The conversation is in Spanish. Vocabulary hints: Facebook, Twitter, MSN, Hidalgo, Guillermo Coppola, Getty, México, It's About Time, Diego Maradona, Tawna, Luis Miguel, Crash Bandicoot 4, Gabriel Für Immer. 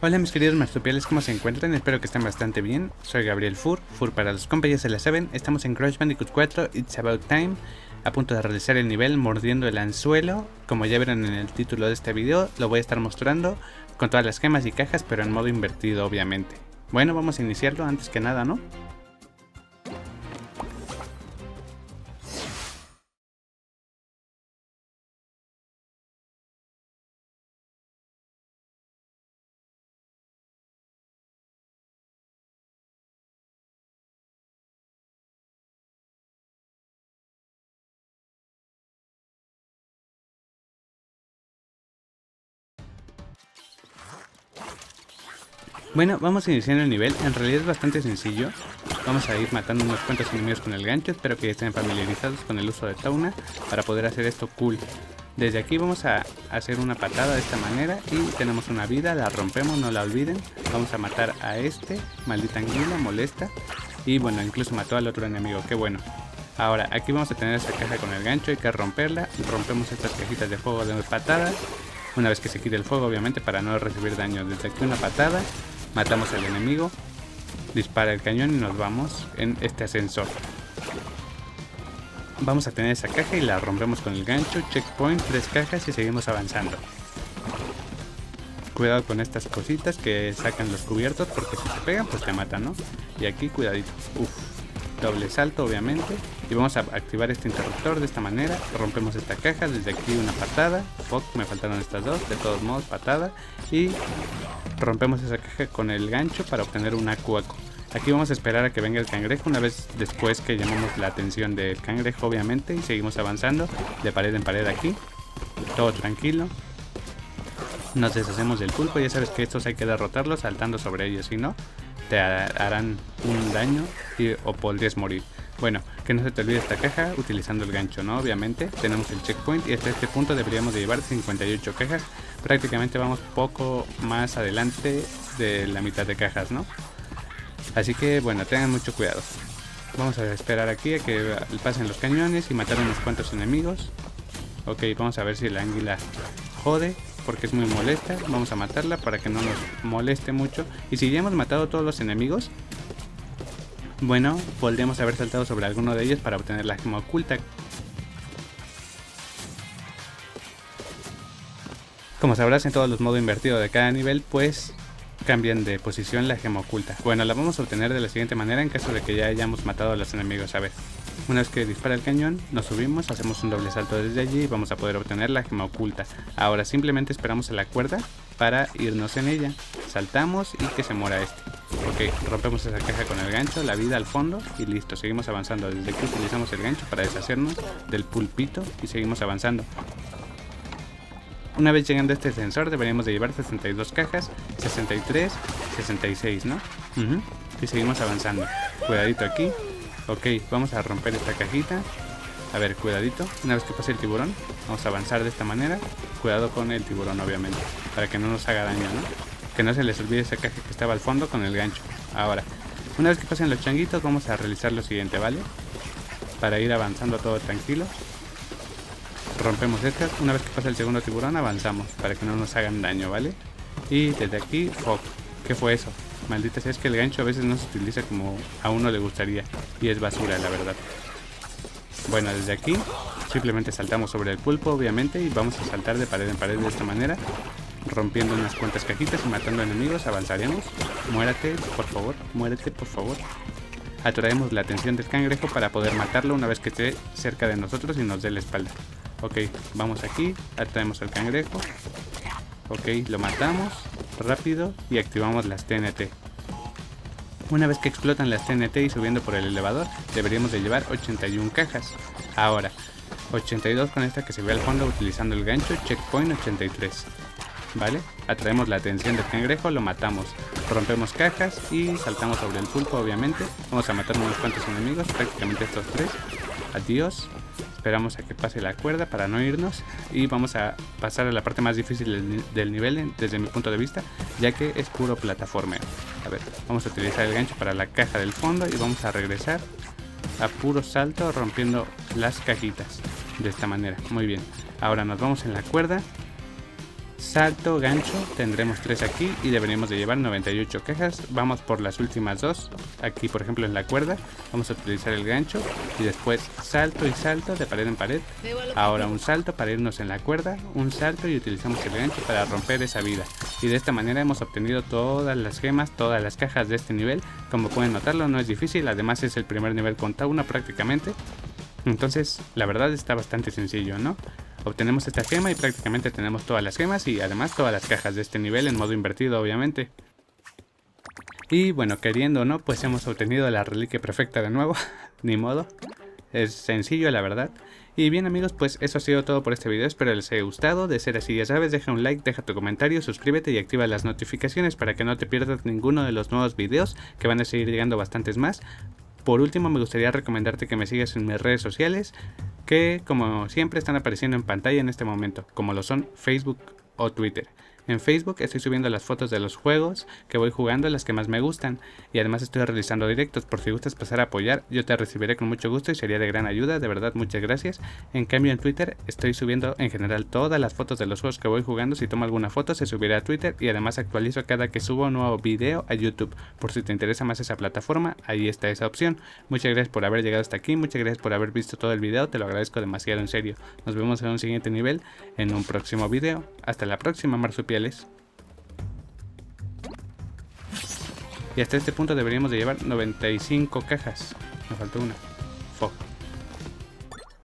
Hola mis queridos marsupiales, ¿cómo se encuentran? Espero que estén bastante bien. Soy Gabriel Für para los compas, ya se la saben. Estamos en Crash Bandicoot 4, It's About Time, a punto de realizar el nivel mordiendo el anzuelo. Como ya verán en el título de este video, lo voy a estar mostrando con todas las gemas y cajas, pero en modo invertido obviamente. Bueno, vamos a iniciarlo antes que nada, ¿no? Bueno, vamos a iniciar el nivel, en realidad es bastante sencillo. Vamos a ir matando unos cuantos enemigos con el gancho, espero que estén familiarizados con el uso de Tawna para poder hacer esto cool. Desde aquí vamos a hacer una patada de esta manera y tenemos una vida, la rompemos, no la olviden. Vamos a matar a este, maldita anguila, molesta. Y bueno, incluso mató al otro enemigo, qué bueno. Ahora, aquí vamos a tener esta caja con el gancho, hay que romperla. Rompemos estas cajitas de fuego de una patada, una vez que se quite el fuego obviamente para no recibir daño. Desde aquí una patada. Matamos al enemigo, dispara el cañón y nos vamos en este ascensor. Vamos a tener esa caja y la rompemos con el gancho, checkpoint, 3 cajas y seguimos avanzando. Cuidado con estas cositas que sacan los cubiertos porque si te pegan pues te matan, ¿no? Y aquí cuidadito, doble salto obviamente. Y vamos a activar este interruptor de esta manera, rompemos esta caja, desde aquí una patada. Fuck, me faltaron estas dos, de todos modos patada y... rompemos esa caja con el gancho para obtener un acuaco. Aquí vamos a esperar a que venga el cangrejo, una vez después que llamamos la atención del cangrejo obviamente, y seguimos avanzando de pared en pared aquí, todo tranquilo. Nos deshacemos del pulpo, ya sabes que estos hay que derrotarlos saltando sobre ellos, si no te harán un daño o podrías morir. Bueno, que no se te olvide esta caja utilizando el gancho, ¿no? Obviamente tenemos el checkpoint y hasta este punto deberíamos de llevar 58 cajas. Prácticamente vamos poco más adelante de la mitad de cajas, ¿no? Así que bueno, tengan mucho cuidado. Vamos a esperar aquí a que pasen los cañones y matar unos cuantos enemigos. Ok, vamos a ver si la anguila jode porque es muy molesta. Vamos a matarla para que no nos moleste mucho. Y si ya hemos matado todos los enemigos, bueno, podríamos haber saltado sobre alguno de ellos para obtener la gema oculta. Como sabrás, en todos los modos invertidos de cada nivel, pues cambian de posición la gema oculta. Bueno, la vamos a obtener de la siguiente manera en caso de que ya hayamos matado a los enemigos, ¿sabes? Una vez que dispara el cañón, nos subimos, hacemos un doble salto desde allí y vamos a poder obtener la gema oculta. Ahora simplemente esperamos a la cuerda para irnos en ella. Saltamos y que se muera este. Ok, rompemos esa caja con el gancho, la vida al fondo y listo, seguimos avanzando. Desde aquí utilizamos el gancho para deshacernos del pulpito y seguimos avanzando. Una vez llegando a este ascensor deberíamos de llevar 62 cajas, 63, 66, ¿no? Y seguimos avanzando. Cuidadito aquí. Ok, vamos a romper esta cajita. A ver, cuidadito. Una vez que pase el tiburón, vamos a avanzar de esta manera. Cuidado con el tiburón, obviamente, para que no nos haga daño, ¿no? Que no se les olvide esa caja que estaba al fondo con el gancho. Ahora, una vez que pasen los changuitos, vamos a realizar lo siguiente, ¿vale? Para ir avanzando todo tranquilo. Rompemos estas, una vez que pasa el segundo tiburón avanzamos para que no nos hagan daño, ¿vale? Y desde aquí, fuck, ¿qué fue eso? Maldita sea, es que el gancho a veces no se utiliza como a uno le gustaría y es basura, la verdad. Bueno, desde aquí simplemente saltamos sobre el pulpo, obviamente, y vamos a saltar de pared en pared de esta manera, rompiendo unas cuantas cajitas y matando enemigos, avanzaremos. Muérete, por favor, muérete, por favor. Atraemos la atención del cangrejo para poder matarlo una vez que esté cerca de nosotros y nos dé la espalda. Ok, vamos aquí, atraemos al cangrejo. Ok, lo matamos, rápido, y activamos las TNT. Una vez que explotan las TNT y subiendo por el elevador, deberíamos de llevar 81 cajas. Ahora, 82 con esta que se ve al fondo utilizando el gancho, checkpoint 83. ¿Vale? Atraemos la atención del cangrejo, lo matamos. Rompemos cajas y saltamos sobre el pulpo, obviamente. Vamos a matar unos cuantos enemigos, prácticamente estos 3. Adiós. Esperamos a que pase la cuerda para no irnos y vamos a pasar a la parte más difícil del nivel desde mi punto de vista, ya que es puro plataformeo. A ver, vamos a utilizar el gancho para la caja del fondo y vamos a regresar a puro salto rompiendo las cajitas de esta manera. Muy bien, ahora nos vamos en la cuerda salto, gancho, tendremos 3 aquí y deberíamos de llevar 98 cajas. Vamos por las últimas 2, aquí por ejemplo en la cuerda, vamos a utilizar el gancho y después salto y salto de pared en pared. Ahora un salto para irnos en la cuerda, un salto y utilizamos el gancho para romper esa vida. Y de esta manera hemos obtenido todas las gemas, todas las cajas de este nivel. Como pueden notarlo, no es difícil, además es el primer nivel con Tawna prácticamente. Entonces la verdad está bastante sencillo, ¿no? Obtenemos esta gema y prácticamente tenemos todas las gemas y además todas las cajas de este nivel en modo invertido obviamente. Y bueno, queriendo o no, pues hemos obtenido la reliquia perfecta de nuevo, ni modo. Es sencillo la verdad. Y bien amigos, pues eso ha sido todo por este video, espero les haya gustado, de ser así ya sabes, deja un like, deja tu comentario, suscríbete y activa las notificaciones para que no te pierdas ninguno de los nuevos videos, que van a seguir llegando bastantes más. Por último me gustaría recomendarte que me sigas en mis redes sociales, que como siempre están apareciendo en pantalla en este momento, como lo son Facebook o Twitter. En Facebook estoy subiendo las fotos de los juegos que voy jugando, las que más me gustan, y además estoy realizando directos, por si gustas pasar a apoyar, yo te recibiré con mucho gusto y sería de gran ayuda, de verdad muchas gracias. En cambio en Twitter estoy subiendo en general todas las fotos de los juegos que voy jugando, si tomo alguna foto se subirá a Twitter y además actualizo cada que subo un nuevo video a YouTube, por si te interesa más esa plataforma, ahí está esa opción. Muchas gracias por haber llegado hasta aquí, muchas gracias por haber visto todo el video, te lo agradezco demasiado en serio. Nos vemos en un siguiente nivel, en un próximo video, hasta la próxima marsupial. Y hasta este punto deberíamos de llevar 95 cajas. Me faltó una. Fuck.